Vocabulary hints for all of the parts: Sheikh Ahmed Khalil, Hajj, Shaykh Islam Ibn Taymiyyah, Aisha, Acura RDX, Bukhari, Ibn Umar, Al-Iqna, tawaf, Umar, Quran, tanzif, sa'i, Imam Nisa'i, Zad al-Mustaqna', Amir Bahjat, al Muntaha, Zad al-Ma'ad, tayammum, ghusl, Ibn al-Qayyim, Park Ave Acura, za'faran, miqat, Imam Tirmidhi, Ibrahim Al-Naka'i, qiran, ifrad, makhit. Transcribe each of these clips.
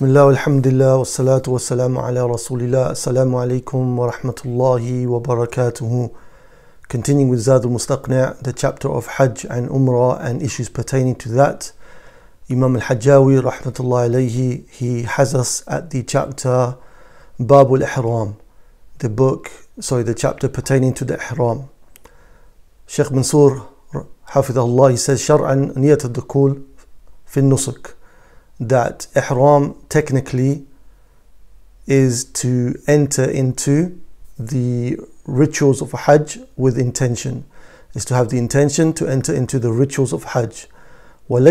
Bismillah, alhamdulillah, wassalatu wassalamu ala rasulillah, assalamu alaikum wa rahmatullahi wa barakatuhu. Continuing with Zad al-Mustaqna', the chapter of Hajj and Umrah and issues pertaining to that. Imam al-Hajjawi, rahmatullahi alayhi, he has us at the chapter Bab al-Ihram, the chapter pertaining to the Ihram. Sheikh Mansour, hafidhahullah, he says, Shar'an niyat al-dukul fi al-nusuk, that ihram technically is to enter into the rituals of Hajj with intention, is to have the intention to enter into the rituals of Hajj. And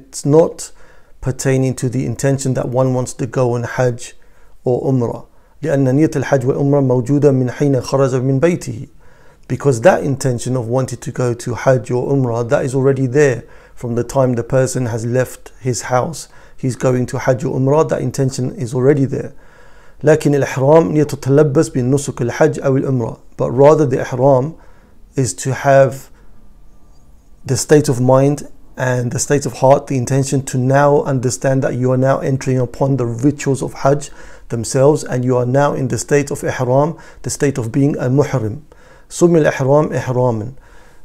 it's not pertaining to the intention that one wants to go on Hajj or Umrah, because that intention of wanting to go to Hajj or Umrah, that is already there. From the time the person has left his house, he's going to Hajj or Umrah, that intention is already there. لكن الإحرام يتتلبس بالنسك الحج أو الأمرة. But rather the Ihram is to have the state of mind and the state of heart, the intention to now understand that you are now entering upon the rituals of Hajj themselves, and you are now in the state of Ihram, the state of being a muhrim. سمي الإحرام إحراما.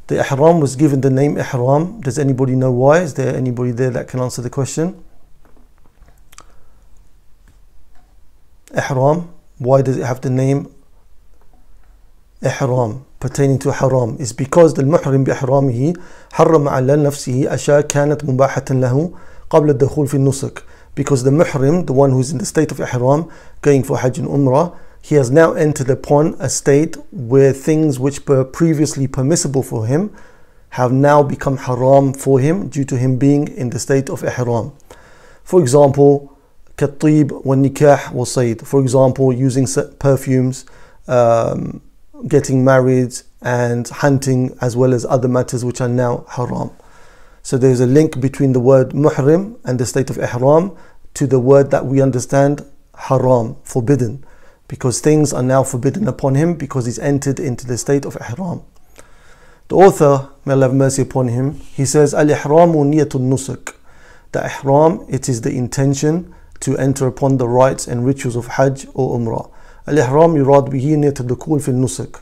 The Ihram was given the name Ihram. Does anybody know why? Is there anybody there that can answer the question? Ihram, why does it have the name Ihram, pertaining to haram? It's because the muhrim bi ihramihi harrama ala nafsihi asha kanat mubahatan lahu qabla ad-dukhul fi an-nusuk. Because the muhrim, the one who's in the state of Ihram, going for Hajj and Umrah, he has now entered upon a state where things which were previously permissible for him have now become haram for him due to him being in the state of ihram. For example, كالطيب والنكاح والصيد. For example, using perfumes, getting married and hunting, as well as other matters which are now haram. So there's a link between the word muhrim and the state of ihram to the word that we understand haram, forbidden, because things are now forbidden upon him because he's entered into the state of ihram. The author, may Allah have mercy upon him, he says, Al-Ihramu niyatul nusuk. The Ihram, it is the intention to enter upon the rites and rituals of Hajj or Umrah. Al-Ihram yurad bihi niyatul dukul fil nusuk.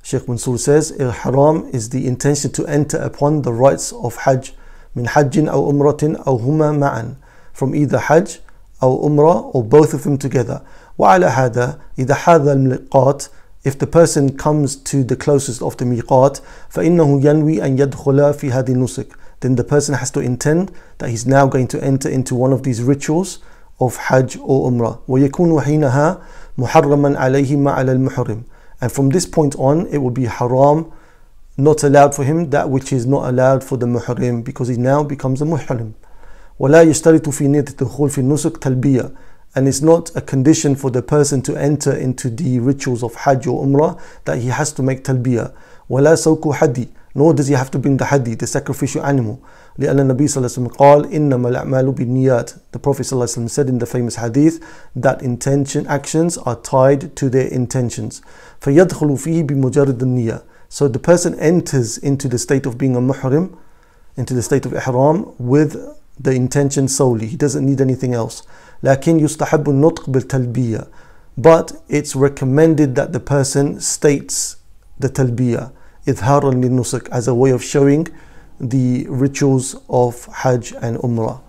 Sheikh Mansour says, Ihram is the intention to enter upon the rites of Hajj. Min Hajjin aw Umratin aw huma ma'an. From either Hajj or Umrah or both of them together. وعلى هذا إذا حاذ الميقات, if the person comes to the closest of the miqat, فإنه ينوي أن يدخل في هذه النسك, then the person has to intend that he's now going to enter into one of these rituals of Hajj or Umrah. ويكون حينها محرما عليه ما على المحرم, and from this point on it will be haram, not allowed for him that which is not allowed for the muhrim, because he now becomes a muhrim. ولا يشترط في نية الدخول في النسك تلبية. And it's not a condition for the person to enter into the rituals of Hajj or Umrah that he has to make talbiyah. وَلَا سَوْكُ حَدِّي, nor does he have to bring the hadi, the sacrificial animal. لِأَنَّ النَّبِيَّ صَلَّى اللَّهُ عَلَيْهِ وَسَلَّمَ قَالَ إِنَّمَا الْأَعْمَالُ بِالنِّيَّاتِ. The Prophet ﷺ said in the famous hadith that intention actions are tied to their intentions. فَيَدْخُلُ فِيهِ بِمُجَرِّدِ النِّيَّةِ. So the person enters into the state of being a muhrim, into the state of ihram, with the intention solely. He doesn't need anything else. لكن يستحب النطق بالتلبية, but it's recommended that the person states the talbiyah إظهارا للنسك, as a way of showing the rituals of Hajj and Umrah.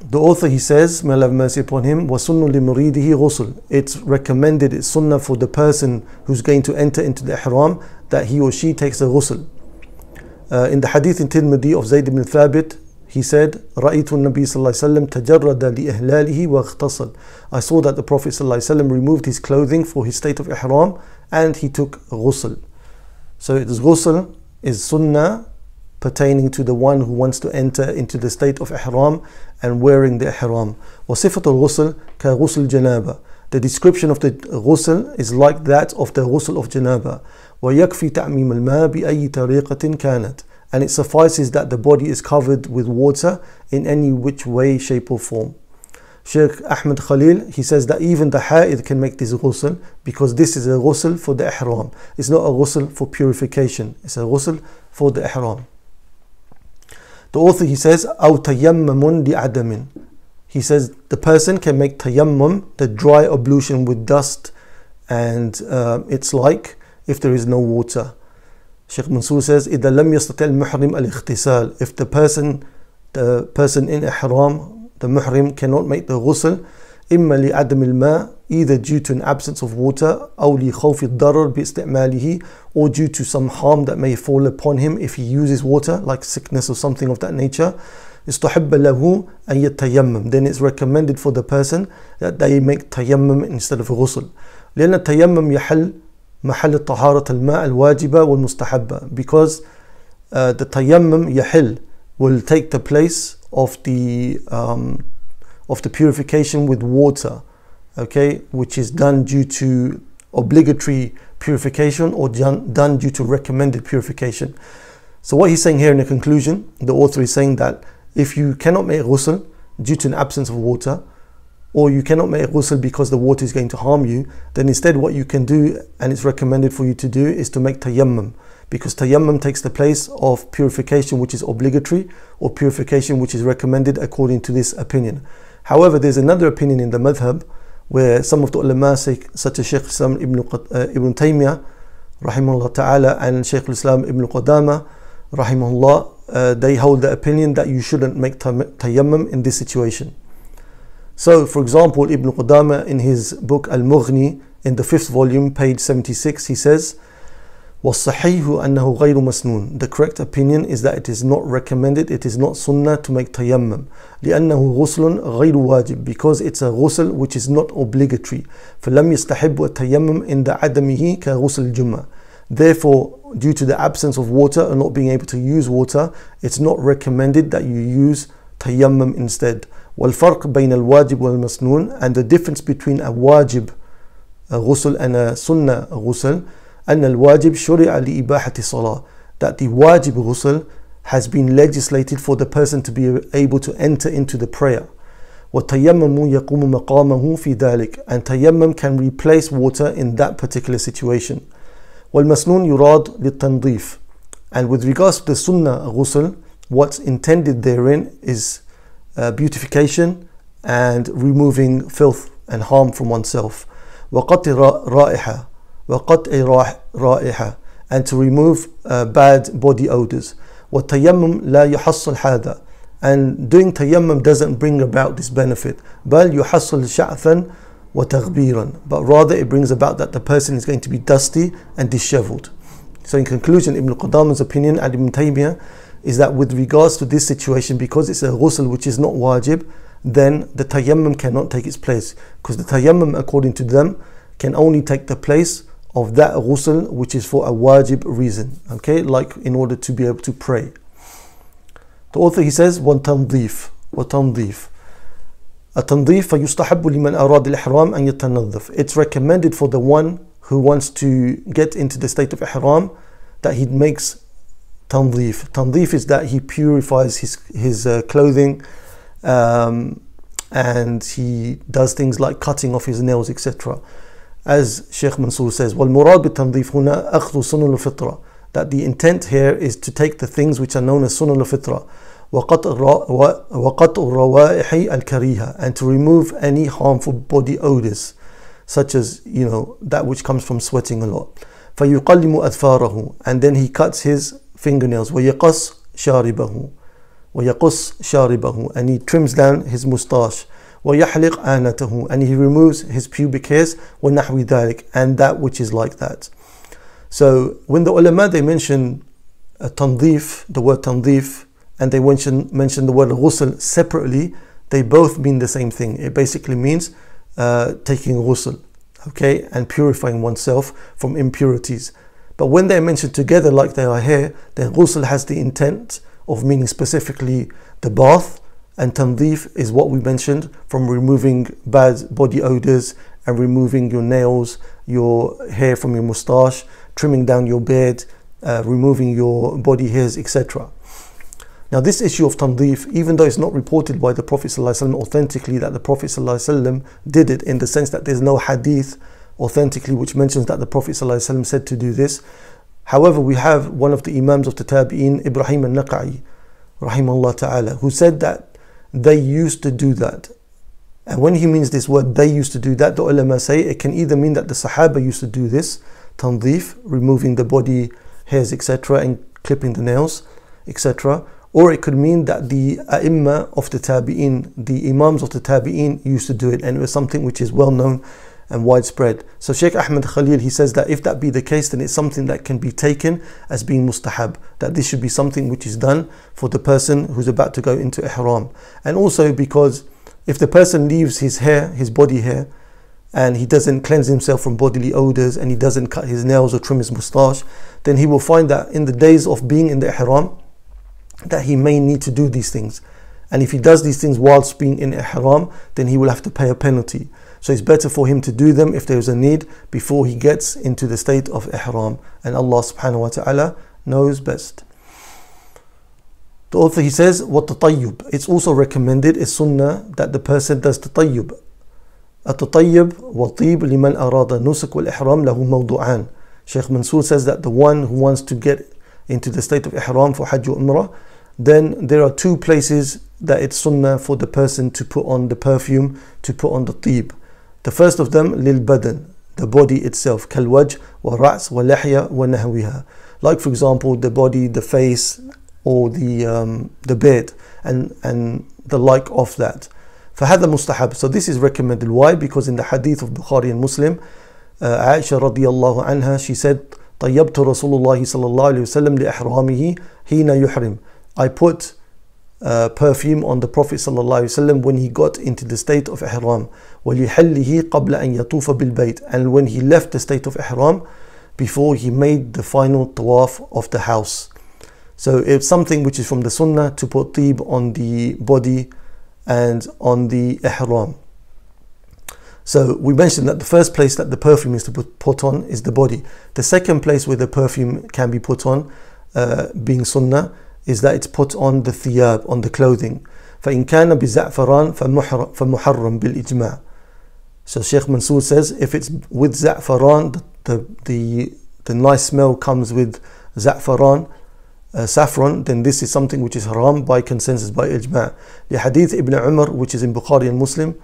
The author, he says, may Allah have mercy upon him, وَسُنُّ لِمُرِيدِهِ غُسُلٌ. It's recommended, it's sunnah for the person who's going to enter into the ihram that he or she takes a ghusl. In the hadith in Tirmidhi of Zayd ibn Thabit, he said, رَأَيْتُ النَّبِيَّ صَلَّى اللَّهُ عَلَيْهِ وَسَلَّمَ تَجَرَّدَ لِإِهْلَالِهِ وَاغْتَصَلَ. I saw that the Prophet ﷺ removed his clothing for his state of ihram and he took ghusl. So this ghusl is sunnah pertaining to the one who wants to enter into the state of ihram and wearing the ihram. وَصِفَةُ الْغُسْلِ كَغُسْلِ الْجَنَابَةِ. The description of the ghusl is like that of the ghusl of janaba. وَيَكْفِي تَعْمِيمَ الْمَاءِ بِأَيِّ طَرِيقَةٍ كَانَتْ. And it suffices that the body is covered with water in any which way, shape or form. Shaykh Ahmed Khalil, he says that even the ha'id can make this ghusl, because this is a ghusl for the ihram. It's not a ghusl for purification, it's a ghusl for the ihram. The author, he says, أَوْ تَيَمَّمٌ لِعَدَمٍ. He says the person can make tayammum, the dry ablution with dust and it's like, if there is no water. Sheikh Mansour says, إِذَا لَمْ يَسْتَطِعِ الْمُحْرِمُ الْإِغْتِسَالِ. If the person in ihram, the muhrim, cannot make the ghusl, إِمَّا لِعَدَمِ الْمَاءِ, either due to an absence of water, أَوْ لِخَوْفِ الضَّرَرِ بِإِسْتِعْمَالِهِ, or due to some harm that may fall upon him if he uses water, like sickness or something of that nature. يُسْتَحِبَّ لَهُ أَنْ يَتَيَمَّمْ. Then it's recommended for the person that they make tayammum instead of ghusl. لأن التيمم يحل محل طهارة الماء الواجبة والمستحبة, because the tayammum يحل will take the place of the purification with water, okay, which is done due to obligatory purification or done due to recommended purification. So what he's saying here in the conclusion, the author is saying that if you cannot make ghusl due to an absence of water, or you cannot make ghusl because the water is going to harm you, then instead what you can do, and it's recommended for you to do, is to make tayammum, because tayammum takes the place of purification which is obligatory or purification which is recommended according to this opinion. However, there's another opinion in the madhab where some of the ulama, such as Shaykh Islam Ibn Taymiyyah rahimahullah ta'ala and Shaykh Islam Ibn Qudamah rahimahullah, they hold the opinion that you shouldn't make tayammum in this situation. So, for example, Ibn Qudamah in his book Al-Mughni, in the 5th volume, page 76, he says, وَالصَّحِيهُ أَنَّهُ غَيْرُ مَسْنُونَ. The correct opinion is that it is not recommended, it is not sunnah to make tayammum. لِأَنَّهُ غُسْلٌ غَيْرُ وَاجِبٌ. Because it's a ghusl which is not obligatory. فَلَمْ يَسْتَحِبُّ التَّيَمُّمْ عِنْدَ عَدَمِهِ كَغُسْلِ الْجُمَّةِ. Therefore, due to the absence of water and not being able to use water, it's not recommended that you use tayammum instead. وَالْفَرْقُ بَيْنَ الْوَاجِبِ وَالْمَسْنُونَ. And the difference between a wajib ghusl and a sunnah ghusl, أَنَّ الْوَاجِبِ شُرِعَ لِإِبَاحَةِ الصَّلَاةِ, that the wajib ghusl has been legislated for the person to be able to enter into the prayer. وَالْتَيَمَّمُ يَقُومُ مَقَامَهُ فِي ذَلِكَ. And tayammum can replace water in that particular situation. وَالْمَسْنُونَ يُرَادُ لِلتَّنْظِيفِ. And with regards to the sunnah ghusl, what's intended therein is beautification and removing filth and harm from oneself. وَقَطْعِ رَائِحَةٍ. And to remove bad body odors. وَالتَّيَمُّمْ لَا يُحَصِّلْ هَذَا. And doing tayammum doesn't bring about this benefit. بَلْ يُحَصِّلْ شَعْثًا وَتَغْبِيرًا. But rather it brings about that the person is going to be dusty and disheveled. So in conclusion, Ibn Qudamah's opinion and Ibn Taymiyyah is that with regards to this situation, because it's a ghusl which is not wajib, then the tayammum cannot take its place, because the tayammum, according to them, can only take the place of that ghusl which is for a wajib reason, okay, like in order to be able to pray. The author, he says, وَالتَنْظِيفُ وَالتَنْظِيفُ التَنْظِيفُ فَيُسْتَحَبُّ لِمَنْ أَرَادَ الْإِحْرَامَ أَنْ يَتَنَظَّفَ. It's recommended for the one who wants to get into the state of ihram that he makes tanzif. Tanzif is that he purifies his clothing and he does things like cutting off his nails, etc. As Sheikh Mansour says, وَالْمُرَادُ بِالتَّنْظِيفِ هُنَا أَخْذُ سُنَنُ الْفِطْرَةِ. That the intent here is to take the things which are known as sunan al-fitra, وَقَطْعُ الرَّوَائِحِ الْكَرِيهَةِ. And to remove any harmful body odors, such as, you know, that which comes from sweating a lot. فَيُقَلِّمُ أَذْفَارَهُ. And then he cuts his fingernails. وَيَقَصْ شَارِبَهُ وَيَقُصْ شَارِبَهُ. And he trims down his moustache. وَيَحْلِقْ آنَتَهُ. And he removes his pubic hairs. وَنَحْوِ ذَلِكَ. And that which is like that. So when the ulama, they mention tanzif, the word tanzif, and they mention the word ghusl separately, they both mean the same thing. It basically means taking ghusl, okay, and purifying oneself from impurities. But when they're mentioned together like they are here, then ghusl has the intent of meaning specifically the bath, and tanzif is what we mentioned, from removing bad body odors and removing your nails, your hair from your moustache, trimming down your beard, removing your body hairs, etc. Now this issue of tanzif, even though it's not reported by the Prophet ﷺ authentically that the Prophet ﷺ did it, in the sense that there's no hadith authentically which mentions that the Prophet ﷺ said to do this. However, we have one of the Imams of the Tabi'in, Ibrahim Al-Naka'i rahimahullah ta'ala, who said that they used to do that. And when he means this word, they used to do that, the ulama say it can either mean that the Sahaba used to do this, tandeef, removing the body hairs, etc., and clipping the nails, etc., or it could mean that the a'imma of the tabi'in, the imams of the tabi'in used to do it, and it was something which is well known and widespread. So Sheikh Ahmed Khalil, he says that if that be the case, then it's something that can be taken as being mustahab, that this should be something which is done for the person who's about to go into ihram. And also because if the person leaves his hair, his body hair, and he doesn't cleanse himself from bodily odors, and he doesn't cut his nails or trim his moustache, then he will find that in the days of being in the ihram, that he may need to do these things. And if he does these things whilst being in ihram, then he will have to pay a penalty. So it's better for him to do them if there is a need before he gets into the state of ihram. And Allah subhanahu wa ta'ala knows best. The author, he says, وَالتَّطَيُّب. It's also recommended, it's sunnah, that the person does tatayyub. التطيب والطيب لمن أراد النسك والإحرام له موضوعان. Sheikh Mansour says that the one who wants to get into the state of ihram for Hajj or Umrah, then there are two places that it's sunnah for the person to put on the perfume, to put on the tib. The first of them, للبدن, the body itself, كالوجه والرأس واللحية ونحوها. Like for example, the body, the face, or the beard, and the like of that. فهذا مستحب. So this is recommended. Why? Because in the hadith of Bukhari and Muslim, Aisha radiyallahu anha, she said, طيبت رسول الله صلى الله عليه وسلم لإحرامه حين يحرم. I put perfume on the Prophet ﷺ when he got into the state of ihram, وَلِحَلِّهِ قَبْلَ أَنْ يَطُوفَ بِالْبَيْتِ, and when he left the state of ihram, before he made the final tawaf of the house. So it's something which is from the sunnah to put tib on the body and on the ihram. So we mentioned that the first place that the perfume is to put on is the body. The second place where the perfume can be put on, being sunnah, is that it's put on the thiyab, on the clothing. فَإِنْ كَانَ بِالزَعْفَرَانِ فَمُحَرَّمْ بِالْإِجْمَاعِ. So Sheikh Mansour says, if it's with za'faran, the nice smell comes with za'faran, saffron, then this is something which is haram by consensus, by ijma'. The hadith Ibn Umar, which is in Bukhari and Muslim,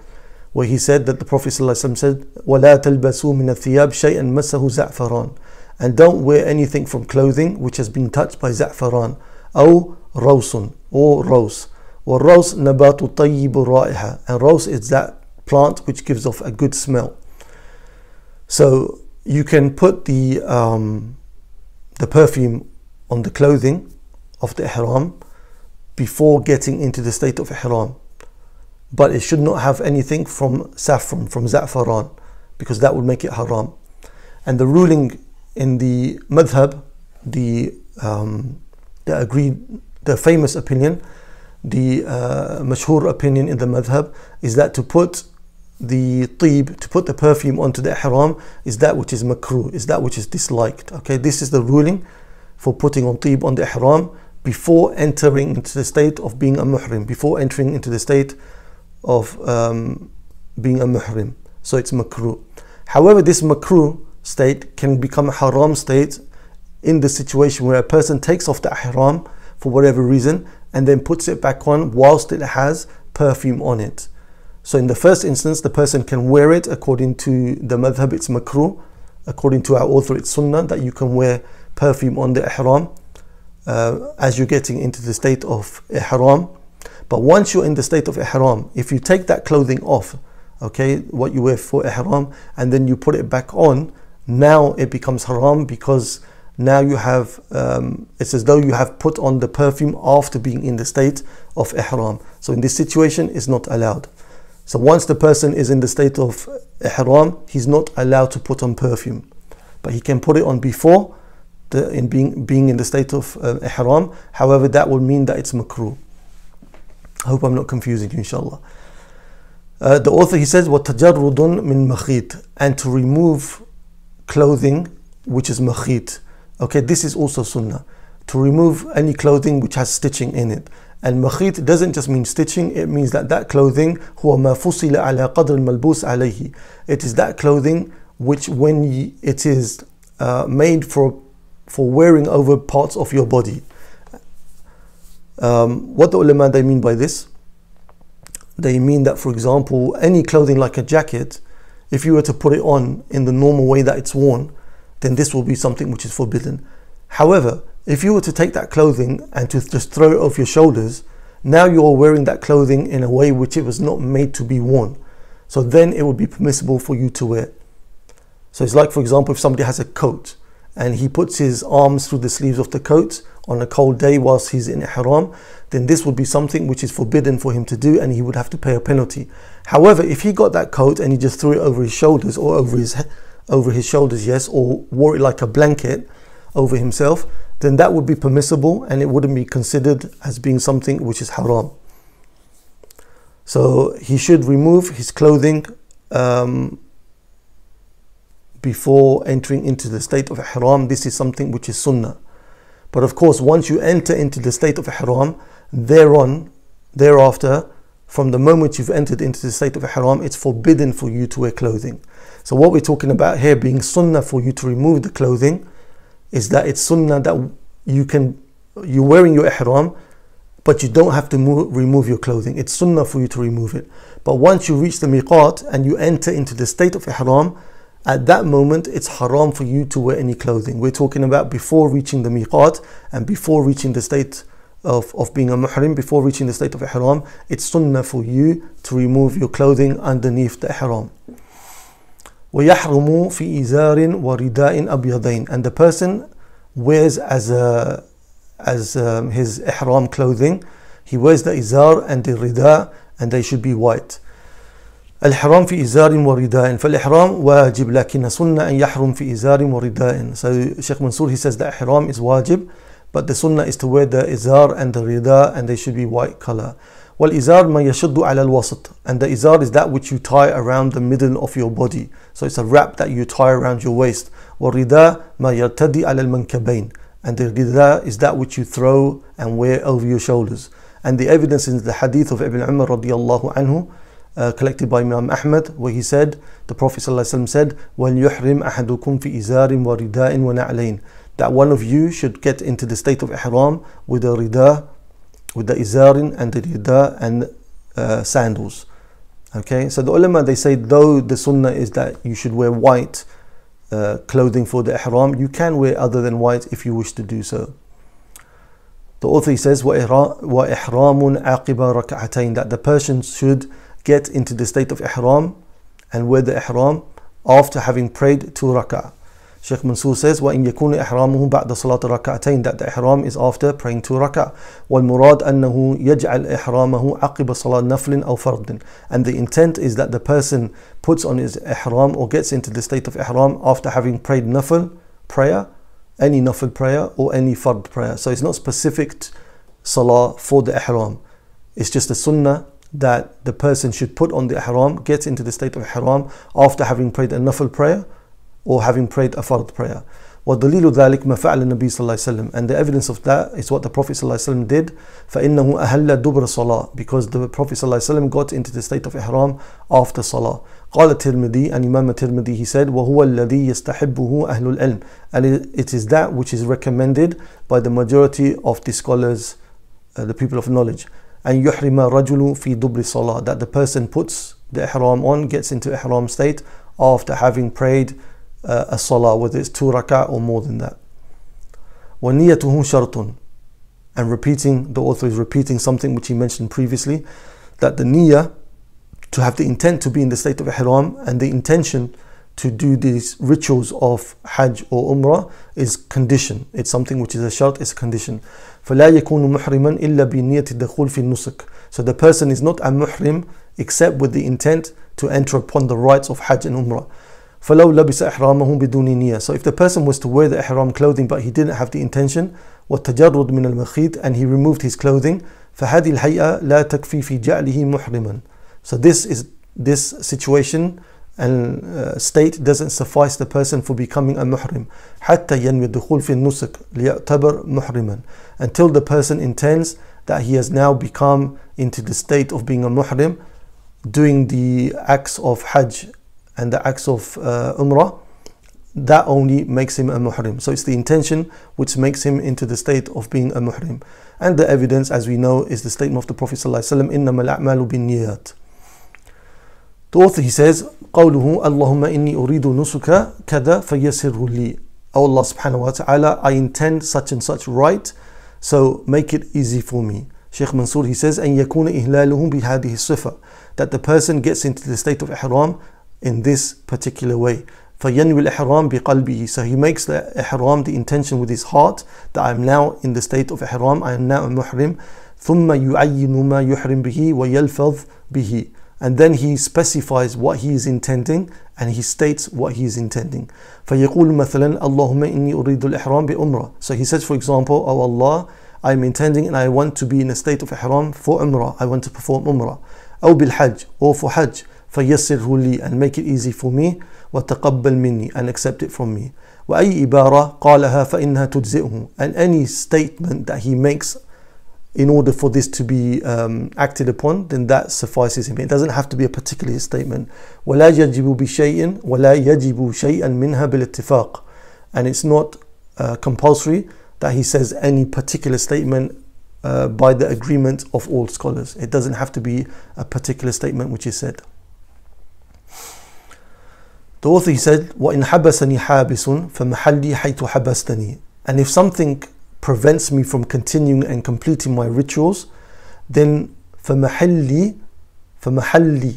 where he said that the Prophet ﷺ said, وَلَا تَلْبَسُوا مِنَ الثِّيَابِ شَيْئًا مَسَّهُ زَعْفَرَانِ. And don't wear anything from clothing which has been touched by za'faran. أو روس or rose. والروس نبات طيب الرائحة, and rose is that plant which gives off a good smell. So you can put the perfume on the clothing of the ihram before getting into the state of ihram, but it should not have anything from saffron, from za'faran, because that would make it haram. And the ruling in the madhab, the famous opinion, the mashhur opinion in the madhab, is that to put the tib, to put the perfume onto the ihram, is that which is makruh, is that which is disliked. Okay, this is the ruling for putting on tib on the ihram before entering into the state of being a muhrim, before entering into the state of being a muhrim. So it's makruh. However, this makruh state can become a haram state in the situation where a person takes off the ihram for whatever reason and then puts it back on whilst it has perfume on it. So in the first instance, the person can wear it. According to the madhab, it's makruh. According to our author, it's sunnah that you can wear perfume on the ihram as you're getting into the state of ihram. But once you're in the state of ihram, if you take that clothing off, okay, what you wear for ihram, and then you put it back on, now it becomes haram, because now you have, it's as though you have put on the perfume after being in the state of ihram. So in this situation, it's not allowed. So once the person is in the state of ihram, he's not allowed to put on perfume, but he can put it on before being in the state of ihram. However, that will mean that it's makruh. I hope I'm not confusing you, inshallah. The author, he says, وَتَجَرُّدٌ مِنْ مَخِيط, and to remove clothing which is makhit. Okay, this is also sunnah, to remove any clothing which has stitching in it. And makhit doesn't just mean stitching, it means that clothing, هو ما فصل على قدر الملبوس عليه. It is that clothing which, when it is made for wearing over parts of your body. What the ulama, they mean by this, they mean that, for example, any clothing like a jacket, if you were to put it on in the normal way that it's worn, then this will be something which is forbidden. However, if you were to take that clothing and to just throw it off your shoulders, now you're wearing that clothing in a way which it was not made to be worn. So then it would be permissible for you to wear. So it's like, for example, if somebody has a coat and he puts his arms through the sleeves of the coat on a cold day whilst he's in ihram, then this would be something which is forbidden for him to do, and he would have to pay a penalty. However, if he got that coat and he just threw it over his shoulders, or over his shoulders, yes, or wore it like a blanket over himself, then that would be permissible and it wouldn't be considered as being something which is haram. So he should remove his clothing before entering into the state of ihram. This is something which is sunnah. But of course, once you enter into the state of ihram, thereafter, from the moment you've entered into the state of ihram, it's forbidden for you to wear clothing. So what we're talking about here being sunnah for you to remove the clothing, is that it's sunnah that you're wearing your ihram, but you don't have to remove your clothing. It's sunnah for you to remove it. But once you reach the miqat and you enter into the state of ihram, at that moment it's haram for you to wear any clothing. We're talking about before reaching the miqat and before reaching the state of being a muhrim, before reaching the state of ihram, it's sunnah for you to remove your clothing underneath the ihram. وَيَحْرُمُ فِي إِزَارٍ وَرِدَاءٍ أَبْيَضَيْنِ, and the person wears as his ihram clothing, he wears the izar and the rida, and they should be white. الإحرام في إزار ورداء, فالإحرام واجب لكن سنة أن يحرم في إزار ورداء. So Sheikh Mansour, he says that ihram is wajib, but the sunnah is to wear the izar and the rida, and they should be white color. والإزار ما يشد على الوسط, and the izar is that which you tie around the middle of your body, so it's a wrap that you tie around your waist. والرداء ما يرتدي على المنكبين, and the rida is that which you throw and wear over your shoulders. And the evidence is the hadith of Ibn Umar radiyallahu anhu, collected by Imam Ahmad, where he said, the Prophet ﷺ said, وَلْيُحْرِمْ أَحَدُكُمْ فِي إِزَارٍ وَرِدَاءٍ وَنَعْلَيْنِ, that one of you should get into the state of ihram with the rida, with the izarin and the rida, and sandals. Okay, so the ulama, they say, though the sunnah is that you should wear white clothing for the ihram, you can wear other than white if you wish to do so. The author, he says, وَإِحْرَامٌ عَقِبَ رَكْعَتَيْنِ, that the person should get into the state of ihram and wear the ihram after having prayed 2 rak'ah. Sheikh Mansour says, وَإِنْ يَكُونَ إِحْرَامُهُ بَعْدَ صَلَاةِ رَكَعَتَيْنِ, that the ihram is after praying 2 rak'ah. وَالْمُرَادْ أَنَّهُ يَجْعَلْ إِحْرَامَهُ عَقِبَ صَلَاةِ نَفْلٍ أَوْ فَرْضٍ, and the intent is that the person puts on his ihram or gets into the state of ihram after having prayed nafl prayer, any nafl prayer or any fard prayer. So it's not specific salah for the ihram, it's just a sunnah that the person should put on the ihram, get into the state of ihram after having prayed a nafl prayer or having prayed a fard prayer. وَدَلِيلُ ذَلِكَ مَا فَعَلَ النَّبِيُّ صَلَّى اللَّهُ عَلَيْهِ وَسَلَّمَ, and the evidence of that is what the Prophet ﷺ did. فَإِنَّهُ أَهَلَّ دُبْرَ صَلَاةٍ, because the Prophet ﷺ got into the state of ihram after salah. قال الترمذي, and Imam Tirmidhi, he said, وَهُوَ الَّذِي يَسْتَحِبُّهُ أَهْلُ الْعِلْمِ, and it is that which is recommended by the majority of the scholars, the people of knowledge. And yuhrima rajulu fi dubri salah, that the person puts the ihram on, gets into ihram state after having prayed a salah, whether it's 2 rak'ah or more than that. Wa niyatuhu shartun, and repeating, the author is repeating something which he mentioned previously, that the niyyah, to have the intent to be in the state of ihram, and the intention to do these rituals of Hajj or Umrah is condition. It's something which is a shart, it's a condition. فَلَا يَكُونُ مُحْرِمًا إِلَّا بِنِيَّةِ الدَّخُولِ فِي النُّسُكِ, so the person is not a muhrim except with the intent to enter upon the rites of Hajj and Umrah. فَلَوْ لَبِسَ إِحْرَامَهُ بِدُونِ نِيَّةٍ, so if the person was to wear the ihram clothing but he didn't have the intention, وَالتَّجَرُّدُ مِنَ الْمَخِيطِ, and he removed his clothing, فَهَذِهِ الْهَيْئَةُ لَا تَكْفِي فِي جَعْلِهِ مُحْرِمًا, so this situation and state doesn't suffice the person for becoming a muhrim, حتى ينوي الدخول في النسك ليعتبر محرما, until the person intends that he has now become into the state of being a muhrim, doing the acts of Hajj and the acts of Umrah that only makes him a muhrim. So it's the intention which makes him into the state of being a muhrim. And the evidence, as we know, is the statement of the Prophet ﷺ, إِنَّمَا الْأَعْمَالُ بِالنِّيَّاتِ. The author, he says, قَوْلُهُ أَلَّهُمَّ إِنِّي أُرِيدُ نُسُكَ كَذَا فَيَسِرْهُ لِي. O Allah subhanahu wa ta'ala, I intend such and such right, so make it easy for me. Sheikh Mansour, he says, أَنْ يَكُونَ إِهْلَالُهُمْ بِهَذِهِ الصِّفَةِ, that the person gets into the state of ihram in this particular way. فَيَنْوِي الْإِحْرَامِ بِقَلْبِهِ. So he makes the ihram, the intention, with his heart, that I am now in the state of ihram, I am now a muhrim. ثُمَّ يُعَيِّنُ مَا يُحْرِمْ بِهِ وَيَلْفَظْ بِهِ. And then he specifies what he is intending, and he states what he is intending. فَيَقُولُ مَثَلًا اللَّهُمَّ إِنِّي أُرِيدُ الْإِحْرَامِ بِأُمْرَةِ. So he says, for example, Oh Allah, I am intending and I want to be in a state of ihram for umrah. I want to perform umrah. أو بالحج, or for hajj. فَيَسِّرْهُ لِي, and make it easy for me. وَتَقَبَّلْ مِنِّي, and accept it from me. وَأَيْ إِبَارَةٍ قَالَهَا فَإِنَّهَا تُجْزِئُهُ. And any statement that he makes in order for this to be acted upon, then that suffices him. It doesn't have to be a particular statement. وَلَا يَجِبُ بِشَيْءٍ وَلَا يَجِبُ شَيْئًا مِنْهَا بِالْإِتِّفَاقِ. And it's not compulsory that he says any particular statement by the agreement of all scholars. It doesn't have to be a particular statement which is said. The author, he said, وَإِنْ حَبَسَنِي حَابِسٌ فَمَحَلِّي حَيْتُ حَبَسْتَنِي. And if something prevents me from continuing and completing my rituals, then فَمَحَلِّي,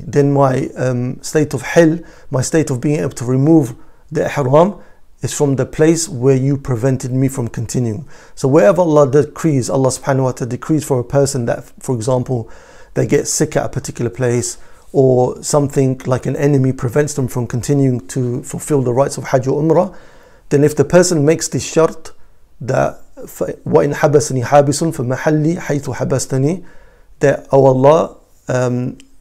then my state of hell, my state of being able to remove the ihram, is from the place where you prevented me from continuing. So wherever Allah decrees, Allah subhanahu wa ta'ala decrees for a person that, for example, they get sick at a particular place, or something like an enemy prevents them from continuing to fulfill the rights of Hajj or Umrah, then if the person makes this shart, that وَإِنْ حَبَسْنِي حَابِسٌ فَمَحَلِّي حَيْثُ حَبَسْتَنِي, that, O Allah,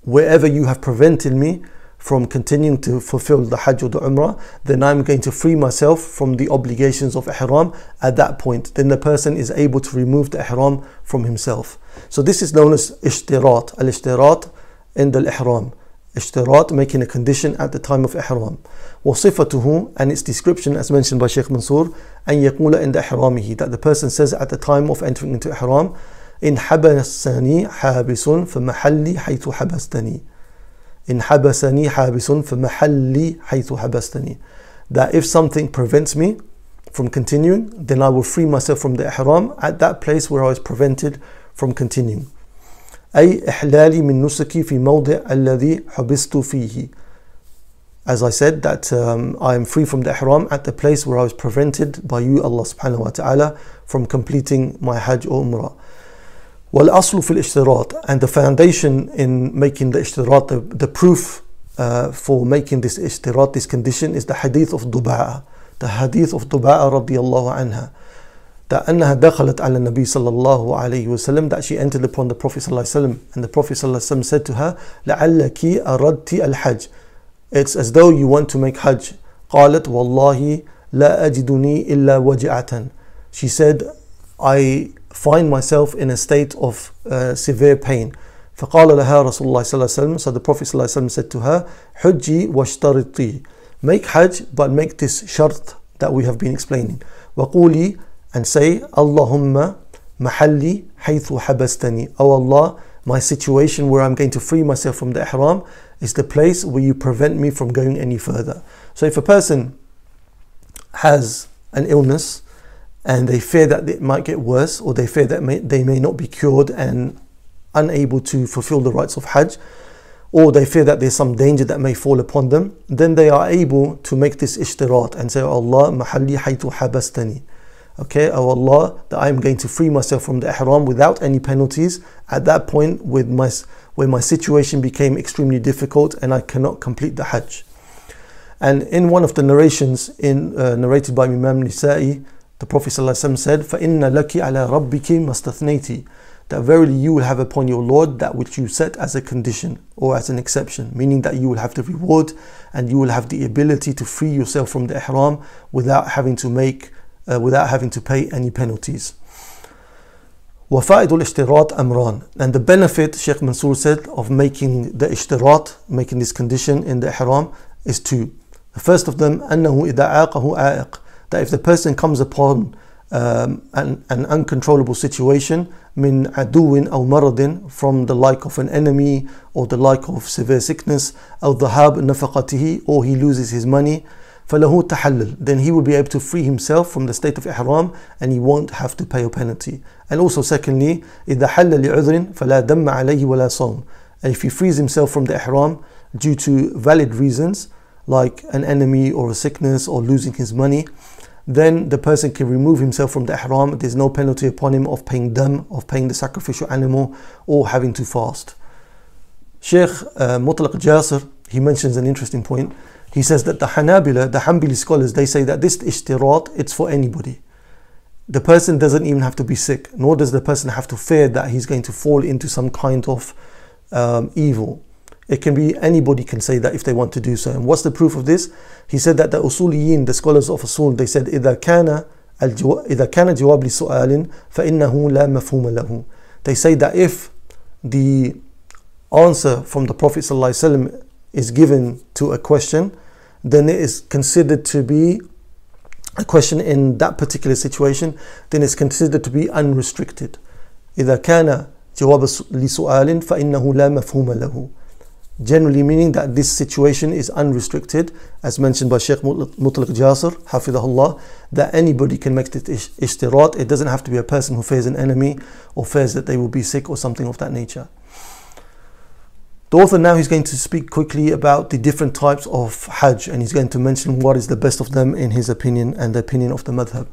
wherever you have prevented me from continuing to fulfill the Hajj or the Umrah, then I'm going to free myself from the obligations of ihram at that point. Then the person is able to remove the ihram from himself. So this is known as ishtirat. Al-ishtirat in the ihram. Ishtirat, making a condition at the time of ihram. وَصِفَتُهُ, and its description, as mentioned by Sheikh Mansour, أَنْ يَقُولَ عِنْدَ إِحْرَامِهِ, that the person says at the time of entering into ihram, إِنْ حَبَسَنِي حَابِسٌ فَمَحَلِّي حَيْثُ حَبَسْتَنِي. In habasani habisun فَمَحَلِّي حَيْثُ حَبَسْتَنِي, that if something prevents me from continuing, then I will free myself from the ihram at that place where I was prevented from continuing. أي إحلالي من نسكي في موضع الذي حبست فيه. As I said, that I am free from the ihram at the place where I was prevented by you, Allah subhanahu wa ta'ala, from completing my hajj or umrah. وَالْأَصْلُ فِي الْإِشْتِرَاطِ, and the foundation in making the ishtirat, the proof for making this ishtirat, this condition, is the hadith of Duba'a. The hadith of Duba'a radiyallahu anha, that أنها دخلت على النبي صلى الله عليه وسلم, that she entered upon the Prophet صلى الله عليه وسلم, and the Prophet صلى الله عليه وسلم said to her, لَعَلَّكِ أَرَدْتِ الْحَجِ, it's as though you want to make hajj. قالت والله لا أجدني إلا وجعة. She said, I find myself in a state of severe pain. فَقَالَ لَهَا رَسُولُ اللَّهِ صَلَّى اللَّهُ عَلَيْهِ وَسَلَّمَ, so the Prophet صلى الله عليه وسلم said to her, حُجِّي وَاشْتَرِطِي, make hajj but make this shart that we have been explaining. وَقُولِي, and say, اللهم محلي حيث حبستني. Oh Allah, my situation where I'm going to free myself from the ihram is the place where you prevent me from going any further. So if a person has an illness and they fear that it might get worse, or they fear that they may not be cured and unable to fulfill the rights of Hajj, or they fear that there's some danger that may fall upon them, then they are able to make this ishtirat and say, oh Allah, mahalli haytu habastani. Okay, oh Allah, that I'm going to free myself from the ihram without any penalties at that point when my situation became extremely difficult and I cannot complete the Hajj. And in one of the narrations narrated by Imam Nisa'i, the Prophet ﷺ said, فَإِنَّ لَكِ عَلَىٰ رَبِّكِ مَسْتَثْنَيْتِ, that verily you will have upon your Lord that which you set as a condition or as an exception, meaning that you will have the reward and you will have the ability to free yourself from the ihram without having to pay any penalties. وَفَائِدُ الْإِشْتِرَاطِ أَمْرَانِ, and the benefit, Sheikh Mansour said, of making the ishtirat, making this condition in the ihram, is two. The first of them, أنه إذا عاقه عائق, that if the person comes upon an uncontrollable situation, min aduwin aw maradin, from the like of an enemy or the like of severe sickness, aw dhahab nafaqatihi, or he loses his money, falahu tahallul, then he will be able to free himself from the state of ihram and he won't have to pay a penalty. And also secondly, إذا حل لعذر فلا دم عليه ولا صوم, and if he frees himself from the ihram due to valid reasons like an enemy or a sickness or losing his money, then the person can remove himself from the ihram. There's no penalty upon him of paying dam, of paying the sacrificial animal, or having to fast. Sheikh Mutlaq Jaser, he mentions an interesting point. He says that the Hanabila, the Hanbali scholars, they say that this ishtirat, it's for anybody. The person doesn't even have to be sick, nor does the person have to fear that he's going to fall into some kind of evil. It can be, anybody can say that if they want to do so. And what's the proof of this? He said that the usuliyin, the scholars of usul, they said إذا كان جواب لسؤال فإنه لا مفهوم له. They say that if the answer from the Prophet ﷺ is given to a question, then it is considered to be a question in that particular situation, then it's considered to be unrestricted. إذا كان جواب لسؤال فإنه لا مفهوم له, generally meaning that this situation is unrestricted, as mentioned by Sheikh Mutlaq Jaser, hafidahullah, that anybody can make this ishtirat. It doesn't have to be a person who fears an enemy or fears that they will be sick or something of that nature. The author now is going to speak quickly about the different types of hajj, and he's going to mention what is the best of them in his opinion and the opinion of the madhab.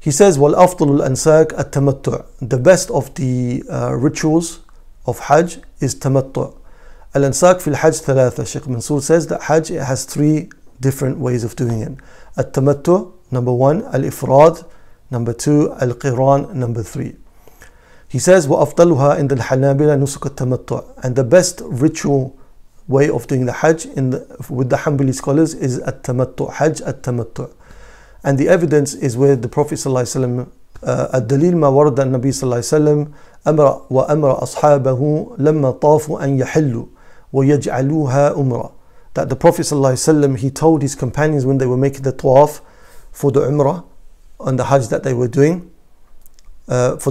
He says, وَالْأَفْضَلُ الْأَنْسَاكُ التَّمَتُّعُ, the best of the rituals of hajj is tamattu'. Al-Ansak fil Hajj thalatha. Sheikh Mansour says that Hajj, it has three different ways of doing it. At-Tamattu, number one, Al-Ifrad, number two, Al-Qiran, number three. He says, وَأَفْضَلُهَا عِنْدَ الْحَنَابِلَ نُسُكَ التَّمَتُّعُ, and the best ritual way of doing the Hajj with the Hanbali scholars is At-Tamattu, Hajj At-Tamattu. And the evidence is where the Prophet ﷺ, الدليل ما ورد النبي صلى الله عليه وسلم أمر وأمر أصحابه لما طافوا أن يحلوا وَيَجْعَلُوهَا أُمْرَةً, that the Prophet ﷺ, he told his companions when they were making the tawaf for the umrah and the hajj that they were doing, they were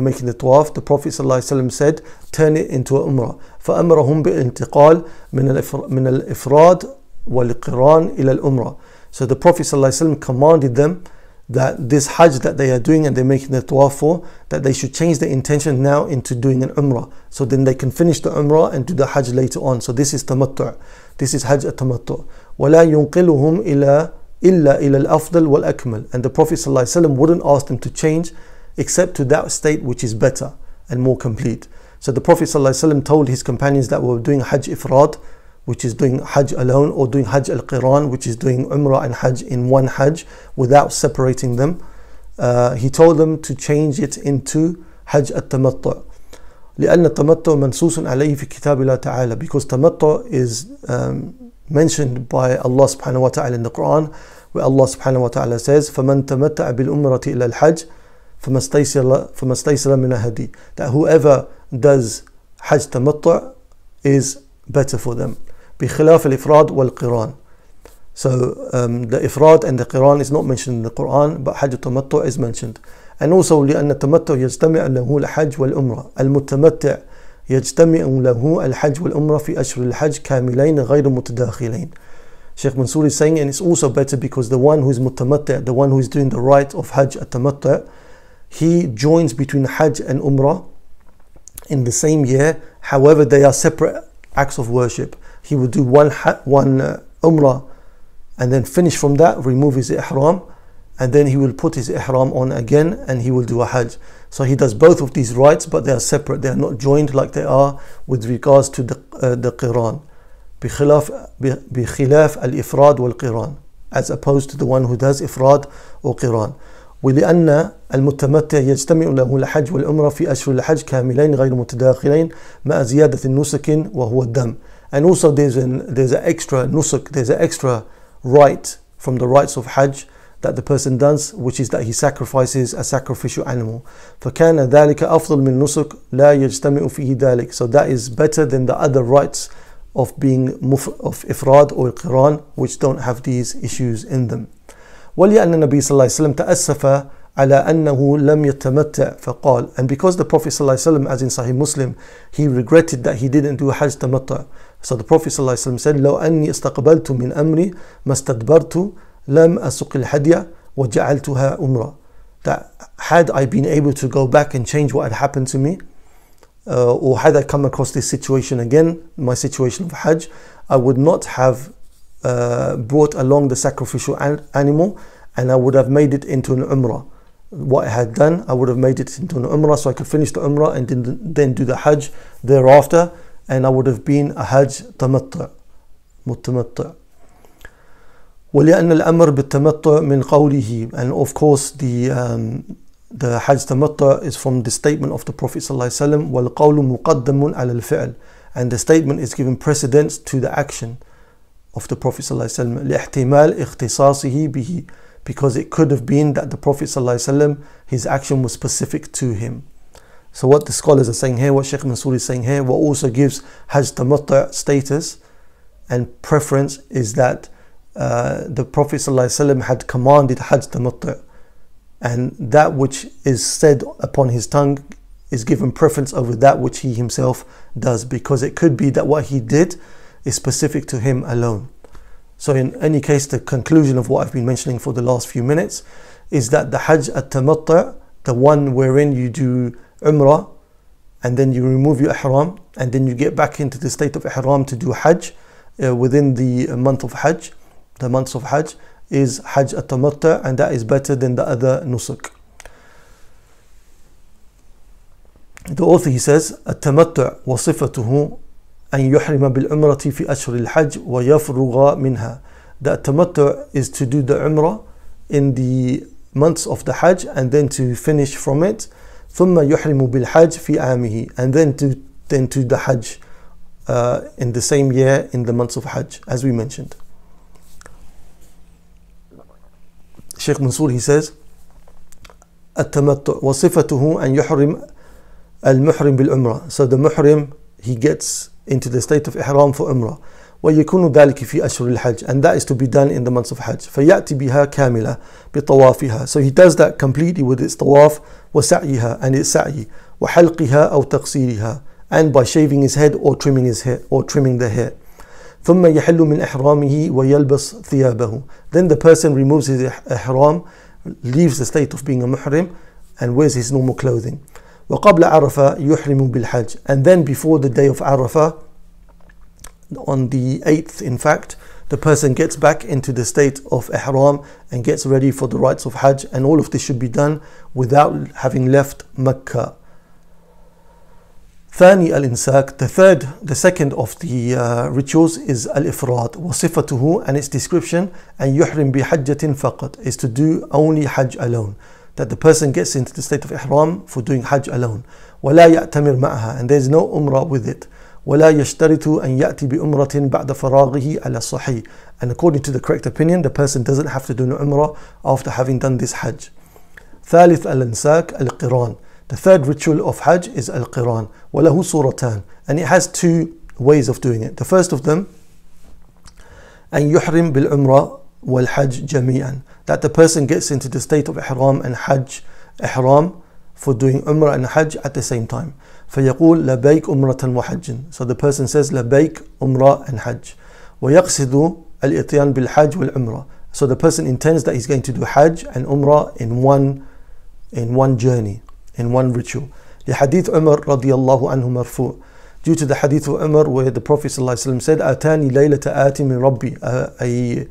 making the tawaf, the Prophet ﷺ said, turn it into an umrah. فَأَمْرَهُمْ بِالْإِنْتِقَالِ مِنَ الْإِفْرَادِ وَالْقِرَانِ إِلَى الْأُمْرَةِ. So the Prophet ﷺ commanded them that this hajj that they are doing and they're making the tawaf for, that they should change their intention now into doing an umrah, so then they can finish the umrah and do the hajj later on. So this is tamattu', this is hajj at-tamattu'. وَلَا يُنْقِلُهُمْ إِلَّا إِلَى الْأَفْضَلِ وَالْأَكْمَلِ, and the Prophet ﷺ wouldn't ask them to change except to that state which is better and more complete. So the Prophet ﷺ told his companions that were doing hajj ifrad, which is doing hajj alone, or doing hajj al-qiran, which is doing umrah and hajj in one hajj without separating them, he told them to change it into hajj at-tamattu'. لأن التمتع منصوص عليه في كتاب الله تعالى, because tamattu' is mentioned by Allah subhanahu wa ta'ala in the Quran, where Allah subhanahu wa ta'ala says, فَمَنْ تَمَتَّعَ بِالْأُمْرَةِ إِلَى الْحَجِّ فَمَا اسْتَيْسَرَ مِنَ الْهَدِيِّ, that whoever does hajj tamattu' is better for them. بخلاف الإفراد والقران. So the ifrad and the qiran is not mentioned in the Quran, but hajj tamattu' is mentioned. And also لأن التمتع يجتمع له الحج والأمرة, المتمتع يجتمع له الحج والأمرة في أشهر الحج كاملين غير متداخلين. Sheikh Mansour is saying, and it's also better because the one who is mutamattu', the one who is doing the rite of hajj at-tamattu', he joins between hajj and umrah in the same year, however they are separate acts of worship. He would do one umrah and then finish from that, remove his ihram, and then he will put his ihram on again and he will do a hajj. So he does both of these rites, but they are separate, they are not joined like they are with regards to the qiran. بخلاف الإفراد والقران, as opposed to the one who does ifrad or qiran. ولأن المتمتع يجتمع له الحج والعمرة في أشهر الحج كاملين غير متداخلين مع زيادة النسك وهو الدم. And also there's an extra nusuk, there's an extra rite from the rites of hajj that the person does, which is that he sacrifices a sacrificial animal. فَكَانَ ذَلِكَ أَفْضَلْ مِنْ نُسُكْ لَا يَجْتَمِعُ فِيهِ ذَلِكَ, so that is better than the other rites of being of ifrad or qiran, which don't have these issues in them. وَلِأَنَّ النَّبِيَّ صلى الله عليه وسلم تأسف على أنه لم يتمتع فقال, and because the Prophet ﷺ, as in Sahih Muslim, he regretted that he didn't do Hajj Tamattu'. So the Prophet ﷺ said, لو أني استقبلت من أمري ما استدبرت لم أسق الحدية وجعلتها أمرا. That had I been able to go back and change what had happened to me, or had I come across this situation again, my situation of Hajj, I would not have brought along the sacrificial animal, and I would have made it into an Umrah. What I had done, I would have made it into an Umrah, so I could finish the Umrah and then do the Hajj thereafter, and I would have been a Hajj Tamattu', Mutamattu'. ولأن الأمر بالتمتع من قوله, and of course the Hajj Tamattu' is from the statement of the Prophet ﷺ, والقول مقدم على الفعل, and the statement is given precedence to the action of the Prophet ﷺ, لاحتمال اختصاصه به, because it could have been that the Prophet ﷺ, his action was specific to him. So what the scholars are saying here, what Sheikh Mansour is saying here, what also gives Hajj Tamattu' status and preference is that the Prophet ﷺ had commanded Hajj Tamattu', and that which is said upon his tongue is given preference over that which he himself does, because it could be that what he did is specific to him alone. So in any case, the conclusion of what I've been mentioning for the last few minutes is that the Hajj at-Tamattu', the one wherein you do Umrah and then you remove your Ihram and then you get back into the state of Ihram to do Hajj within the month of Hajj, the months of Hajj, is Hajj at-Tamattu', and that is better than the other nusuk. The author, he says, at-Tamattu' wa sifatuhu أن يحرم بالعمرة في أشهر الحج ويفرغ منها. The tamattu' is to do the umrah in the months of the Hajj and then to finish from it. ثم يحرم بالحج في عامه, and then to the Hajj in the same year in the months of Hajj, as we mentioned. Sheikh Mansour, he says, التمتع وصفته أن يحرم المحرم بالعمرة. So the muhrim, he gets into the state of Ihram for Umrah. وَيَكُونُ ذَلِكِ فِي أَشْهُرِ الْحَجِّ, and that is to be done in the months of Hajj. فَيَأْتِ بِهَا كَامِلَةً بِطَوَافِهَا, so he does that completely with its tawaf, وَسَعْيِهَا, and its sa'i, وَحَلْقِهَا أَوْ تَقْصِيرِهَا, and by shaving his head or trimming his hair, or trimming the hair. ثُمَّ يَحِلُّ مِنْ إِحْرَامِهِ وَيَلْبَسْ ثِيَابَهُ, then the person removes his Ihram, leaves the state of being a muhrim, and wears his normal clothing. وقبل عرفة يحرم بالحج, and then before the day of Arafah, on the 8th in fact, the person gets back into the state of Ihram and gets ready for the rites of Hajj, and all of this should be done without having left Mecca. ثاني الإنساك, the second of the rituals is al-ifrad, وصفته, and its description, and يحرم بحجة فقط, is to do only Hajj alone. That the person gets into the state of Ihram for doing Hajj alone. وَلَا يَأْتَمِرْ مَعَهَا, and there is no Umrah with it. وَلَا يَشْتَرِتُ أَنْ يَأْتِ بِأُمْرَةٍ بَعْدَ فَرَاغِهِ عَلَى الصَّحِيحِ, and according to the correct opinion, the person doesn't have to do an Umrah after having done this Hajj. ثالث الانساك القران, the third ritual of Hajj is al-Qiran. وَلَهُ صُورَتَانِ, and it has two ways of doing it. The first of them, أَنْ يُحْرِمْ بِالْعُمْرَةِ وَالْحَجِّ جَمِيعًا, that the person gets into the state of Ihram and Hajj, Ihram for doing Umrah and Hajj at the same time. فَيَقُولُ لَبَيْكَ أُمْرَةً وَحَجٍّ, so the person says لَبَيْكَ أُمْرَةً and Hajj. وَيَقْصِدُ الْإِتْيَانَ بِالْحَجِّ وَالْعُمْرَةِ, so the person intends that he's going to do Hajj and Umrah in one journey, in one ritual. لحديث عمر رضي الله عنه مرفوع, due to the hadith of Umar where the Prophet ﷺ said, أَتَانِي لَيْلَةَ آتٍ مِنْ رَبِّي, a